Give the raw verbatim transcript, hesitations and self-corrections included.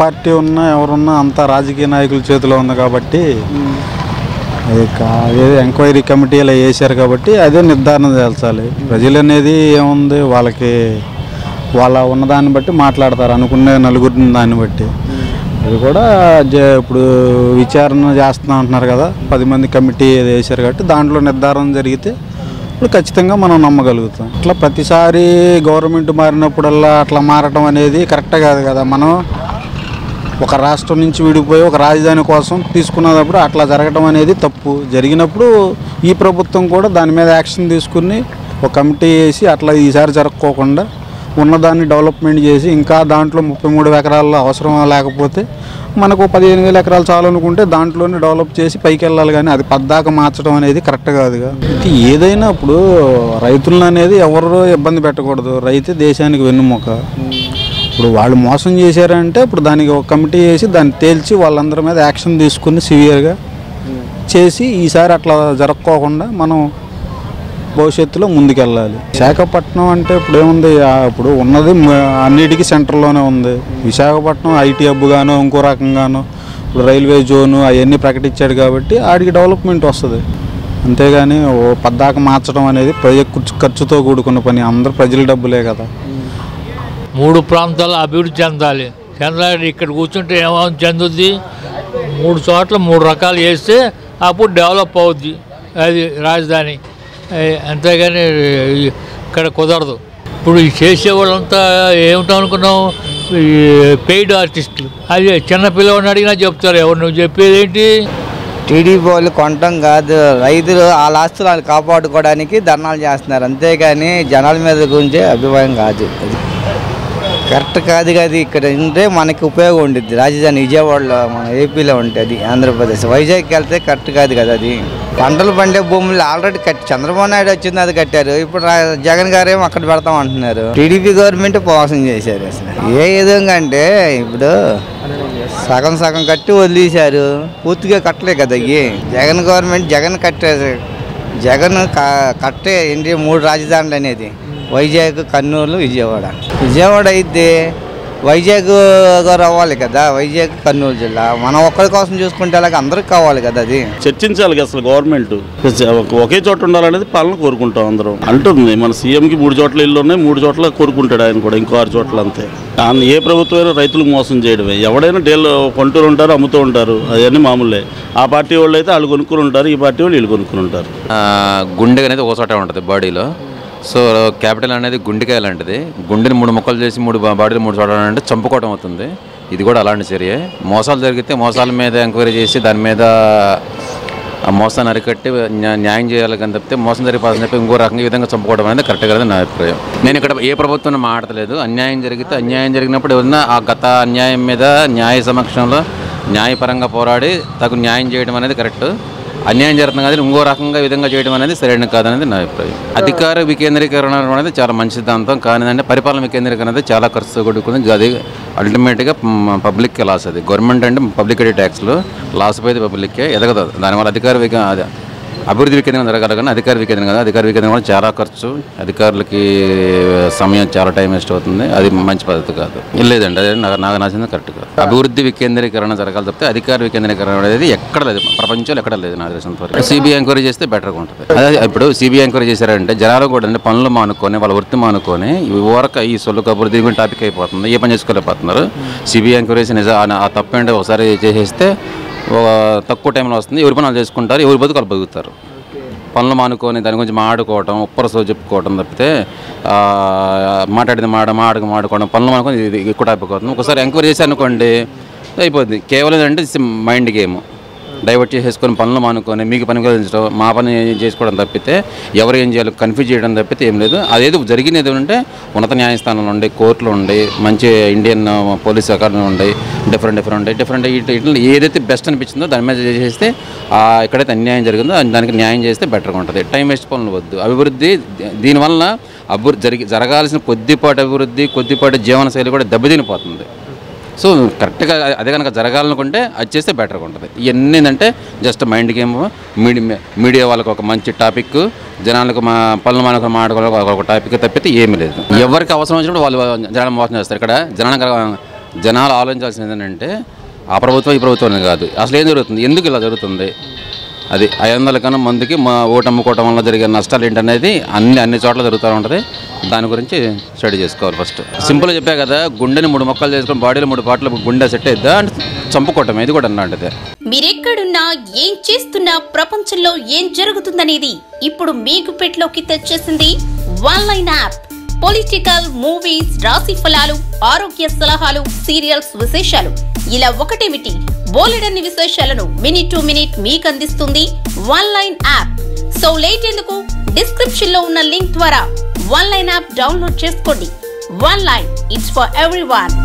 Party ఉన్నా ఎవరున్నా అంతా రాజకీయ నాయకుల చేతిలో ఉంది కాబట్టి అది ఎంక్వైరీ కమిటీ అలా వేశారు కాబట్టి అదే నిర్ధారణ చేయాలి. ప్రజలు అనేది ఏముంది వాళ్ళకి వాళ్ళ ఉన్నదాన్ని బట్టి మాట్లాడతారు అనుకునే నలుగురిని దాన్ని బట్టి అది కూడా ఇప్పుడు విచారణ చేస్తున్నా అంటున్నారు కదా, పది మంది కమిటీ వేశారు కాబట్టి దాంట్లో నిర్ధారణ జరిగితే ఇప్పుడు ఖచ్చితంగా మనం నమ్మగలుగుతాం. అట్లా ప్రతిసారి గవర్నమెంట్ మారినప్పుడల్లా అట్లా మారటం అనేది కరెక్ట్ కాదు కదా. మనం ఒక రాష్ట్రం నుంచి విడిపోయి ఒక రాజధాని కోసం తీసుకున్నప్పుడు అట్లా జరగటం అనేది తప్పు. జరిగినప్పుడు ఈ ప్రభుత్వం కూడా దాని మీద యాక్షన్ తీసుకుని ఒక కమిటీ వేసి అట్లా ఈసారి జరగకోకుండా ఉన్నదాన్ని డెవలప్మెంట్ చేసి ఇంకా దాంట్లో ముప్పై మూడు ఎకరాల్లో అవసరం లేకపోతే మనకు పదిహేను వేల ఎకరాలు చాలనుకుంటే దాంట్లోనే డెవలప్ చేసి పైకి వెళ్ళాలి. కానీ అది పద్దాక మార్చడం అనేది కరెక్ట్ కాదుగా. ఏదైనా ఇప్పుడు రైతులను అనేది ఎవరు ఇబ్బంది పెట్టకూడదు. రైతే దేశానికి వెన్నుముక. ఇప్పుడు వాళ్ళు మోసం చేశారంటే ఇప్పుడు దానికి ఒక కమిటీ వేసి దాన్ని తేల్చి వాళ్ళందరి మీద యాక్షన్ తీసుకుని సివియర్గా చేసి ఈసారి అట్లా జరగకోకుండా మనం భవిష్యత్తులో ముందుకెళ్ళాలి. విశాఖపట్నం అంటే ఇప్పుడు ఏముంది, ఇప్పుడు ఉన్నది అన్నిటికీ సెంటర్లోనే ఉంది. విశాఖపట్నం ఐటీ హబ్గానో ఇంకో రకంగానో ఇప్పుడు రైల్వే జోను అవన్నీ ప్రకటించాడు కాబట్టి ఆడికి డెవలప్మెంట్ వస్తుంది. అంతేగాని పద్దాక మార్చడం అనేది ఖర్చుతో కూడుకున్న పని. అందరు ప్రజల డబ్బులే కదా. మూడు ప్రాంతాలు అభివృద్ధి చెందాలి. చెందాలి ఇక్కడ కూర్చుంటే ఏమో చెందుద్ది. మూడు చోట్ల మూడు రకాలు వేస్తే అప్పుడు డెవలప్ అవుద్ది అది రాజధాని. అంతేగాని ఇక్కడ కుదరదు. ఇప్పుడు చేసేవాళ్ళంతా ఏమిటో అనుకున్నాం, పెయిడ్ ఆర్టిస్టులు. అది చిన్న పిల్లవాడిని అడిగినా చెప్తారు. ఎవరు నువ్వు చెప్పేది ఏంటి? టీడీపీ వాళ్ళు కొనటం కాదు, రైతులు ఆ ఆస్తులు వాళ్ళు కాపాడుకోవడానికి ధర్నాలు చేస్తున్నారు. అంతేగాని జనాల మీద గురించి అభిప్రాయం కాదు. అది కరెక్ట్ కాదు కాదు. ఇక్కడ ఉంటే మనకి ఉపయోగం ఉంటుంది. రాజధాని విజయవాడలో మన ఏపీలో ఉంటుంది, ఆంధ్రప్రదేశ్ వైజాగ్కి వెళ్తే కరెక్ట్ కాదు కదా. అది పంటలు పండే భూములు ఆల్రెడీ కట్టి చంద్రబాబు నాయుడు వచ్చింది, అది కట్టారు. ఇప్పుడు జగన్ గారు ఏమో అక్కడ పెడతాం అంటున్నారు. టీడీపీ గవర్నమెంట్ మోసం చేశారు. అసలు ఏ విధంగా అంటే ఇప్పుడు సగం సగం కట్టి వదిలేశారు, పూర్తిగా కట్టలే కదా. ఇవి జగన్ గవర్నమెంట్ జగన్ కట్టారు. జగన్ కట్టే ఏంటి మూడు రాజధానులు అనేది వైజాగ్, కర్నూలు, విజయవాడ. విజయవాడ అయితే వైజాగ్ అవ్వాలి కదా, వైజాగ్ కర్నూలు జిల్లా. మనం ఒక్కరి కోసం చూసుకుంటే అలాగే అందరికి కావాలి కదా. అది చర్చించాలి. అసలు గవర్నమెంట్ ఒకే చోట ఉండాలనేది పాలన కోరుకుంటాం అందరం అంటుంది. మన సీఎంకి మూడు చోట్ల ఇల్లు ఉన్నాయి, మూడు చోట్ల కోరుకుంటాడు ఆయన కూడా, ఇంకో ఆరు చోట్ల. అంతే ఏ ప్రభుత్వమైనా రైతులకు మోసం చేయడమే. ఎవడైనా డేలు కొంటూరు ఉంటారు, అమ్ముతూ ఉంటారు, అవన్నీ మామూలే. ఆ పార్టీ వాళ్ళు అయితే వాళ్ళు కొనుక్కుని ఉంటారు, ఈ పార్టీ వాళ్ళు వీళ్ళు కొనుక్కుని ఉంటారు. గుండె అనేది ఒక చోట ఉంటుంది బాడీలో. సో క్యాపిటల్ అనేది గుండెకాయ లాంటిది. గుండెని మూడు ముక్కలు చేసి మూడు బాడీలు మూడు చూడాలంటే చంపుకోవడం అవుతుంది. ఇది కూడా అలాంటి చర్య. మోసాలు జరిగితే మోసాల మీద ఎంక్వైరీ చేసి దాని మీద మోసాన్ని అరికట్టి న్యాయం చేయాలి కానీ తప్పితే మోసం జరిగిపోతుందని చెప్పి ఇంకో రకంగా విధంగా చంపుకోవడం అనేది కరెక్ట్ కాదు నా అభిప్రాయం. నేను ఇక్కడ ఏ ప్రభుత్వం మాట్లాడలేదు. అన్యాయం జరిగితే అన్యాయం జరిగినప్పుడు ఏదైనా ఆ గత అన్యాయం మీద న్యాయ సమక్షంలో న్యాయపరంగా పోరాడి తగు న్యాయం చేయడం అనేది కరెక్ట్. అన్యాయం జరుగుతుంది కాదు, ఇంకో రకంగా విధంగా చేయడం అనేది సరైన కాదనేది నా అభిప్రాయం. అధికార వికేంద్రీకరణ అనేది చాలా మంచి సిద్ధాంతం కానిదంటే పరిపాలన వికేంద్రీకరణ అనేది చాలా ఖర్చుతో కూడుకుంది. అది అల్టిమేట్గా పబ్లిక్కే లాస్. అది గవర్నమెంట్ అంటే పబ్లిక్ కట్టే ట్యాక్స్లు లాస్ పోయేది పబ్లిక్కే, ఎదగదు. దానివల్ల అధికార విక అదే అభివృద్ధి వికేంద్రం జరగాలి కానీ అధికార వికేంద్రం కదా. అధికార వికేంద్రం కూడా చాలా ఖర్చు, అధికారులకి సమయం చాలా టైం వేస్ట్ అవుతుంది. అది మంచి పద్ధతి కాదు. లేదండి, అదే నాకు నచ్చింది కరెక్ట్ కాదు. అభివృద్ధి వికేంద్రీకరణ జరగాలి తప్పితే అధికార వికేంద్రీకరణ అనేది ఎక్కడ లేదు, ప్రపంచంలో ఎక్కడ లేదు నా దేశంతో. సిబిఐ ఎంక్వైరీ చేస్తే బెటర్గా ఉంటుంది. అదే ఇప్పుడు సిబిఐ ఎంక్వైరీ చేశారంటే జనాలు కూడా అంటే పనులు మానుకొని వాళ్ళ వృత్తి మానుకొని ఓరక ఈ సొల్లు కబురు దీని గురించి టాపిక్ అయిపోతుంది. ఏ పని చేసుకోలేకపోతున్నారు. సిబిఐ ఎంక్వైరీ చేసి ఆ తప్పేంటే ఒకసారి చేసేస్తే తక్కువ టైంలో వస్తుంది. ఎవరి పనులు చేసుకుంటారు, ఎవరి బతుకు వాళ్ళు బతుకుతారు. పనులు మానుకొని దాని గురించి మాడుకోవడం, ఉప్పరసో చెప్పుకోవడం తప్పితే మాట్లాడింది మాట మాడక మాడుకోవడం, పనులు మానుకొని ఇది ఎక్కువ టాపిక్ అవుతుంది. ఒకసారి ఎంక్వైరీ చేసి అనుకోండి అయిపోద్ది. కేవలం అంటే మైండ్ గేమ్ డైవర్ట్ చేసేసుకొని పనులు మానుకొని మీకు పని గురించడం మా పని చేసుకోవడం తప్పితే ఎవరు ఏం చేయాలి కన్ఫ్యూజ్ చేయడం తప్పితే ఏం లేదు. అదేదో జరిగినది అంటే ఉన్నత న్యాయస్థానాలు ఉండే, కోర్టులు ఉండే, మంచి ఇండియన్ పోలీస్ అకాడమీ ఉండే, డిఫరెంట్ డిఫరెంట్ డిఫరెంట్ ఇట్లా ఏదైతే బెస్ట్ అనిపించిందో దాని మీద చేస్తే ఎక్కడైతే అన్యాయం జరిగిందో దానికి న్యాయం చేస్తే బెటర్గా ఉంటుంది. టైం వేస్ట్ పనులు వద్దు. అభివృద్ధి దీనివల్ల అభివృద్ధి జరిగి జరగాల్సిన కొద్దిపాటి అభివృద్ధి, కొద్దిపాటి జీవనశైలి కూడా దెబ్బతినిపోతుంది. సో కరెక్ట్గా అదే కనుక జరగాలనుకుంటే అది చేస్తే బెటర్గా ఉంటుంది. ఇవన్నీ ఏంటంటే just mind game. Media media వాళ్ళకి ఒక మంచి టాపిక్, జనాలకు మా పనులు మనకు మాట్లాడుకోవాలి ఒక టాపిక్ తప్పితే ఏమీ లేదు. ఎవరికి అవసరం వచ్చినప్పుడు వాళ్ళు జనాలు మోసం చేస్తారు. ఇక్కడ జనాలకు జనాలు ఆలోచించాల్సింది ఏంటంటే ఆ ప్రభుత్వం ఈ ప్రభుత్వం కాదు, అసలు ఏం జరుగుతుంది, ఎందుకు ఇలా జరుగుతుంది, అది ఐదు వందల కన్నా మందికి మా ఓటు అమ్ముకోవటం వల్ల జరిగే నష్టాలు ఏంటనేది అన్ని అన్ని చోట్ల జరుగుతూ ఉంటుంది. దాని గురించి స్టడీ చేసుకోవాలి. ఫస్ట్ సింపుల్గా చెప్పా కదా, గుండెని మూడు మొక్కలు చేసుకుని బాడీలో మూడు పాటలు గుండె సెట్ అయిద్దా అంటే చంపుకోవటం, ఇది కూడా అలాంటిదే. మీరెక్కడున్నా ఏం చేస్తున్నా ప్రపంచంలో ఏం జరుగుతుందనేది ఇప్పుడు మీకు పెట్లోకి తెచ్చేసింది ఆన్లైన్ యాప్. పొలిటికల్, మూవీస్, రాశి ఫలాలు, ఆరోగ్య సలహాలు, సీరియల్స్ విశేషాలు, ఇలా ఒకటేమిటి బోలెడన్ని విశేషాలను మినిట్ టు మినిట్ మీకు అందిస్తుంది ఆన్లైన్ యాప్. సో లేట్ ఎందుకు, డిస్క్రిప్షన్ లో ఉన్న లింక్ ద్వారా ఆన్లైన్ యాప్ డౌన్లోడ్ చేసుకోండి. Online, it's for everyone.